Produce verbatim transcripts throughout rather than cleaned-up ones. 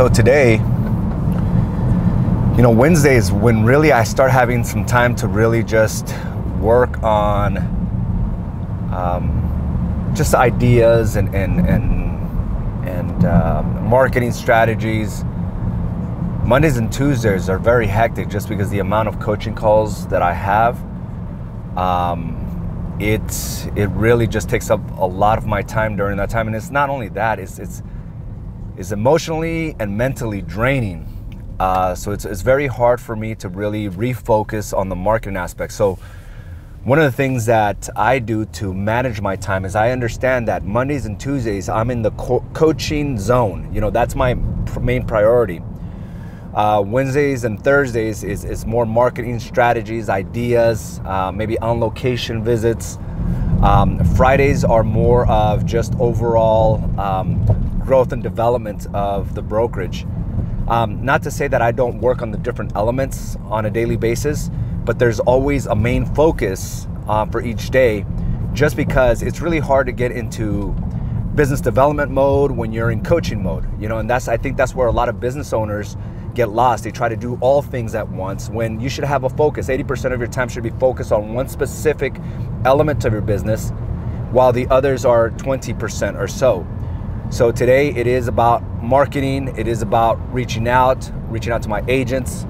so today, you know, Wednesdays, when really I start having some time to really just work on um, just ideas and and and, and uh, marketing strategies. Mondays and Tuesdays are very hectic just because the amount of coaching calls that I have, um, it, it really just takes up a lot of my time during that time. And it's not only that, it's, it's, it's emotionally and mentally draining. Uh, so it's, it's very hard for me to really refocus on the marketing aspect. So one of the things that I do to manage my time is I understand that Mondays and Tuesdays, I'm in the co- coaching zone. You know, that's my pr- main priority. Uh, Wednesdays and Thursdays is, is more marketing strategies, ideas, uh, maybe on location visits. Um, Fridays are more of just overall um, growth and development of the brokerage. Um, not to say that I don't work on the different elements on a daily basis, but there's always a main focus uh, for each day, just because it's really hard to get into business development mode when you're in coaching mode, you know, and that's, I think that's where a lot of business owners get lost. They try to do all things at once when you should have a focus. eighty percent of your time should be focused on one specific element of your business, while the others are twenty percent or so. So today it is about marketing. It is about reaching out, reaching out to my agents.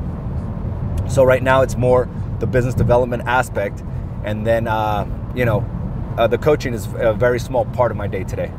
So right now it's more the business development aspect. And then, uh, you know, uh, the coaching is a very small part of my day today.